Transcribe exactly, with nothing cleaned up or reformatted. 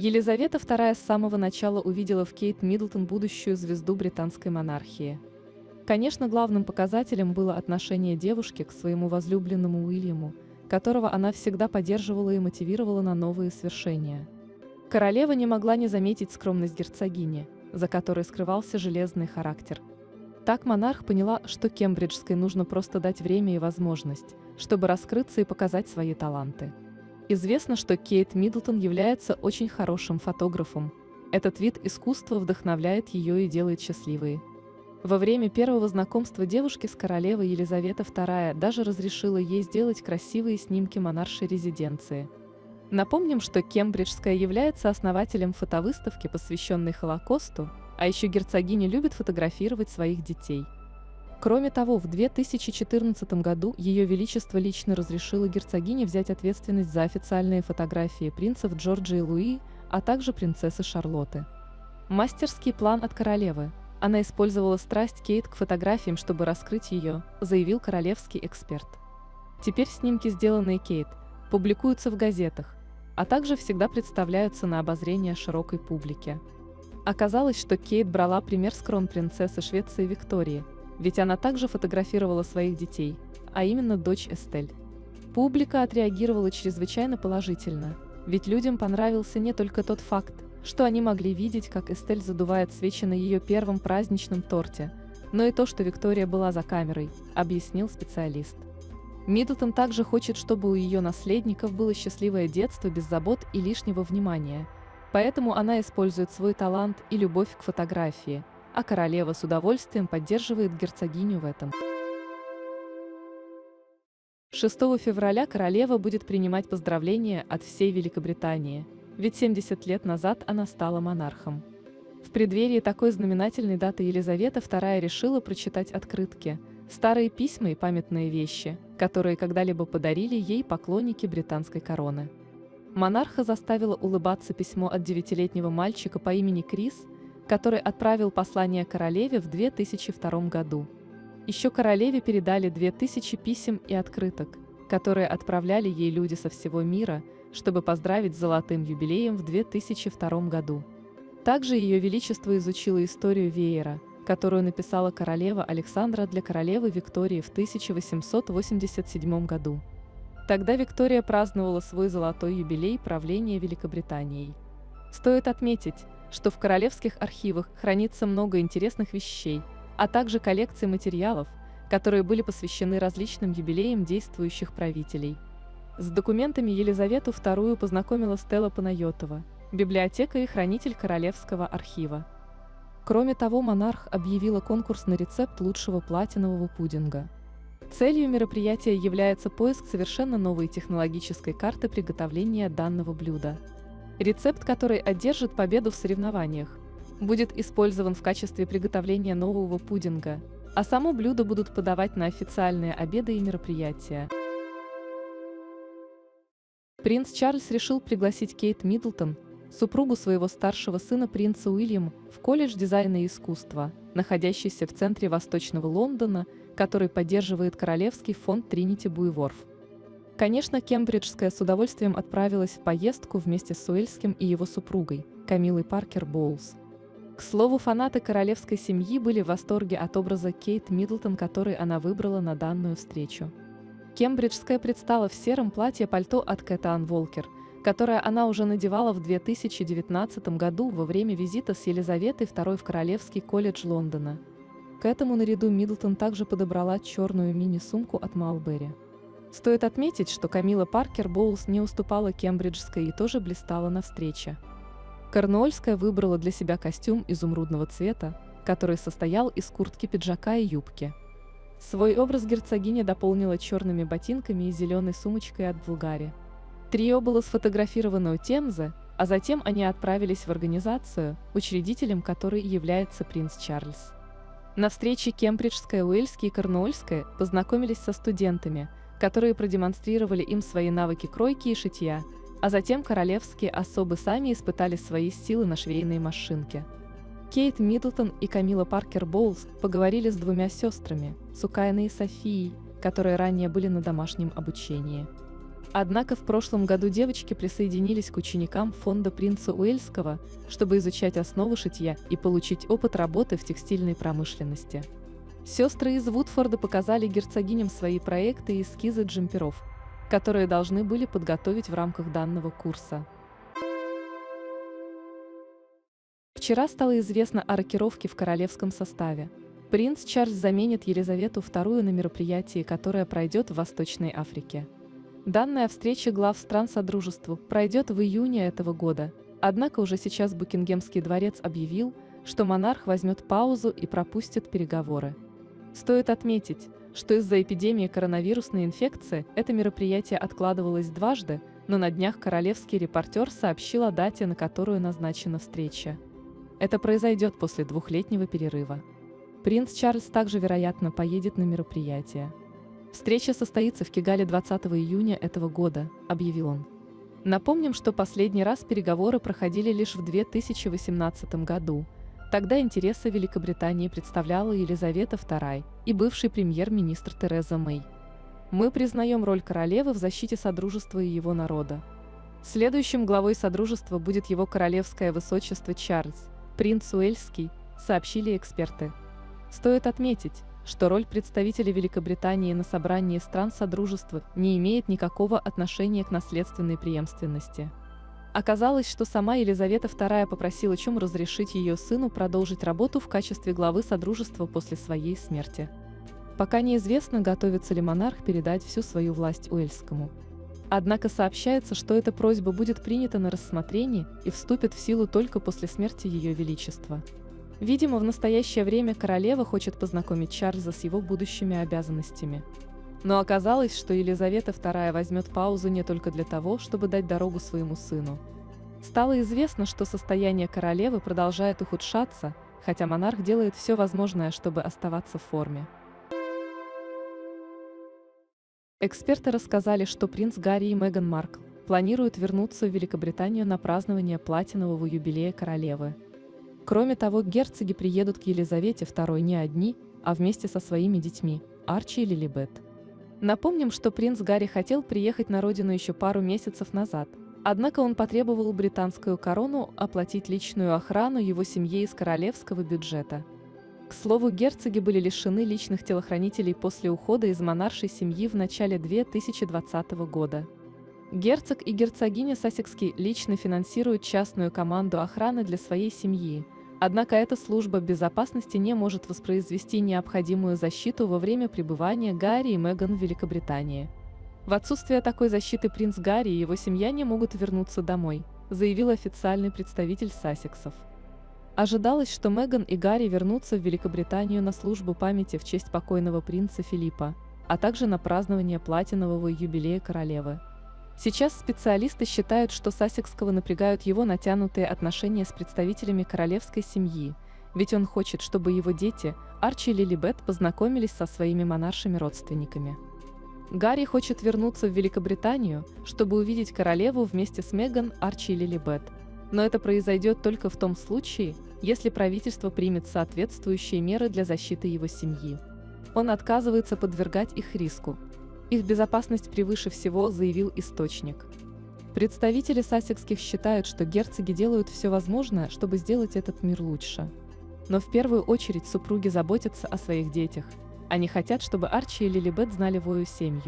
Елизавета вторая с самого начала увидела в Кейт Миддлтон будущую звезду британской монархии. Конечно, главным показателем было отношение девушки к своему возлюбленному Уильяму, которого она всегда поддерживала и мотивировала на новые свершения. Королева не могла не заметить скромность герцогини, за которой скрывался железный характер. Так монарх поняла, что кембриджской нужно просто дать время и возможность, чтобы раскрыться и показать свои таланты. Известно, что Кейт Миддлтон является очень хорошим фотографом. Этот вид искусства вдохновляет ее и делает счастливой. Во время первого знакомства девушки с королевой Елизавета вторая даже разрешила ей сделать красивые снимки монаршей резиденции. Напомним, что кембриджская является основателем фотовыставки, посвященной Холокосту, а еще герцогиня любит фотографировать своих детей. Кроме того, в две тысячи четырнадцатом году Ее Величество лично разрешило герцогине взять ответственность за официальные фотографии принцев Джорджа и Луи, а также принцессы Шарлотты. Мастерский план от королевы. Она использовала страсть Кейт к фотографиям, чтобы раскрыть ее, заявил королевский эксперт. Теперь снимки, сделанные Кейт, публикуются в газетах, а также всегда представляются на обозрение широкой публике. Оказалось, что Кейт брала пример с кронпринцессы Швеции Виктории, ведь она также фотографировала своих детей, а именно дочь Эстель. Публика отреагировала чрезвычайно положительно, ведь людям понравился не только тот факт, что они могли видеть, как Эстель задувает свечи на ее первом праздничном торте, но и то, что Виктория была за камерой, объяснил специалист. Миддлтон также хочет, чтобы у ее наследников было счастливое детство без забот и лишнего внимания, поэтому она использует свой талант и любовь к фотографии, а королева с удовольствием поддерживает герцогиню в этом. шестого февраля королева будет принимать поздравления от всей Великобритании, ведь семьдесят лет назад она стала монархом. В преддверии такой знаменательной даты Елизавета вторая решила прочитать открытки, старые письма и памятные вещи, которые когда-либо подарили ей поклонники британской короны. Монарха заставило улыбаться письмо от девятилетнего мальчика по имени Крис, который отправил послание королеве в две тысячи втором году. Еще королеве передали две тысячи писем и открыток, которые отправляли ей люди со всего мира, чтобы поздравить с золотым юбилеем в две тысячи втором году. Также Ее Величество изучило историю веера, которую написала королева Александра для королевы Виктории в тысяча восемьсот восемьдесят седьмом году. Тогда Виктория праздновала свой золотой юбилей правления Великобританией. Стоит отметить, что в королевских архивах хранится много интересных вещей, а также коллекции материалов, которые были посвящены различным юбилеям действующих правителей. С документами Елизавету вторую познакомила Стелла Панайотова, библиотекарь и хранитель Королевского архива. Кроме того, монарх объявила конкурс на рецепт лучшего платинового пудинга. Целью мероприятия является поиск совершенно новой технологической карты приготовления данного блюда. Рецепт, который одержит победу в соревнованиях, будет использован в качестве приготовления нового пудинга, а само блюдо будут подавать на официальные обеды и мероприятия. Принц Чарльз решил пригласить Кейт Миддлтон, супругу своего старшего сына принца Уильяма, в колледж дизайна и искусства, находящийся в центре Восточного Лондона, который поддерживает королевский фонд Trinity Buiyorf. Конечно, кембриджская с удовольствием отправилась в поездку вместе с Уэльским и его супругой, Камилой Паркер Боулз. К слову, фанаты королевской семьи были в восторге от образа Кейт Миддлтон, который она выбрала на данную встречу. Кембриджская предстала в сером платье-пальто от Кэта Ан Волкер, которое она уже надевала в две тысячи девятнадцатом году во время визита с Елизаветой второй в Королевский колледж Лондона. К этому наряду Миддлтон также подобрала черную мини-сумку от Малберри. Стоит отметить, что Камила Паркер Боулз не уступала кембриджской и тоже блистала на встрече. Корнуольская выбрала для себя костюм изумрудного цвета, который состоял из куртки, пиджака и юбки. Свой образ герцогиня дополнила черными ботинками и зеленой сумочкой от Булгари. Трио было сфотографировано у Темзы, а затем они отправились в организацию, учредителем которой является принц Чарльз. На встрече кембриджская, уэльская и корнуольская познакомились со студентами, которые продемонстрировали им свои навыки кройки и шитья, а затем королевские особы сами испытали свои силы на швейной машинке. Кейт Миддлтон и Камила Паркер Боулз поговорили с двумя сестрами, Сукайной и Софией, которые ранее были на домашнем обучении. Однако в прошлом году девочки присоединились к ученикам фонда принца Уэльского, чтобы изучать основы шитья и получить опыт работы в текстильной промышленности. Сестры из Вудфорда показали герцогиням свои проекты и эскизы джемперов, которые должны были подготовить в рамках данного курса. Вчера стало известно о рокировке в королевском составе. Принц Чарльз заменит Елизавету вторую на мероприятии, которое пройдет в Восточной Африке. Данная встреча глав стран Содружества пройдет в июне этого года, однако уже сейчас Букингемский дворец объявил, что монарх возьмет паузу и пропустит переговоры. Стоит отметить, что из-за эпидемии коронавирусной инфекции это мероприятие откладывалось дважды, но на днях королевский репортер сообщил о дате, на которую назначена встреча. Это произойдет после двухлетнего перерыва. Принц Чарльз также, вероятно, поедет на мероприятие. Встреча состоится в Кигале двадцатого июня этого года, объявил он. Напомним, что последний раз переговоры проходили лишь в две тысячи восемнадцатом году. Тогда интересы Великобритании представляла Елизавета вторая и бывший премьер-министр Тереза Мэй. Мы признаем роль королевы в защите Содружества и его народа. Следующим главой Содружества будет его королевское высочество Чарльз, принц Уэльский, сообщили эксперты. Стоит отметить, что роль представителя Великобритании на собрании стран Содружества не имеет никакого отношения к наследственной преемственности. Оказалось, что сама Елизавета вторая попросила Чум разрешить ее сыну продолжить работу в качестве главы Содружества после своей смерти. Пока неизвестно, готовится ли монарх передать всю свою власть Уэльскому. Однако сообщается, что эта просьба будет принята на рассмотрение и вступит в силу только после смерти Ее Величества. Видимо, в настоящее время королева хочет познакомить Чарльза с его будущими обязанностями. Но оказалось, что Елизавета вторая возьмет паузу не только для того, чтобы дать дорогу своему сыну. Стало известно, что состояние королевы продолжает ухудшаться, хотя монарх делает все возможное, чтобы оставаться в форме. Эксперты рассказали, что принц Гарри и Меган Маркл планируют вернуться в Великобританию на празднование платинового юбилея королевы. Кроме того, герцоги приедут к Елизавете второй не одни, а вместе со своими детьми – Арчи и Лилибет. Напомним, что принц Гарри хотел приехать на родину еще пару месяцев назад, однако он потребовал британскую корону оплатить личную охрану его семье из королевского бюджета. К слову, герцоги были лишены личных телохранителей после ухода из монаршей семьи в начале две тысячи двадцатого года. Герцог и герцогиня Сассекские лично финансируют частную команду охраны для своей семьи, однако эта служба безопасности не может воспроизвести необходимую защиту во время пребывания Гарри и Меган в Великобритании. В отсутствие такой защиты принц Гарри и его семья не могут вернуться домой, заявил официальный представитель Сассексов. Ожидалось, что Меган и Гарри вернутся в Великобританию на службу памяти в честь покойного принца Филиппа, а также на празднование платинового юбилея королевы. Сейчас специалисты считают, что Сассекского напрягают его натянутые отношения с представителями королевской семьи, ведь он хочет, чтобы его дети, Арчи и Лилибет, познакомились со своими монаршими родственниками. Гарри хочет вернуться в Великобританию, чтобы увидеть королеву вместе с Меган, Арчи и Лилибет, но это произойдет только в том случае, если правительство примет соответствующие меры для защиты его семьи. Он отказывается подвергать их риску. Их безопасность превыше всего, заявил источник. Представители Сассекских считают, что герцоги делают все возможное, чтобы сделать этот мир лучше. Но в первую очередь супруги заботятся о своих детях. Они хотят, чтобы Арчи и Лилибет знали свою семью.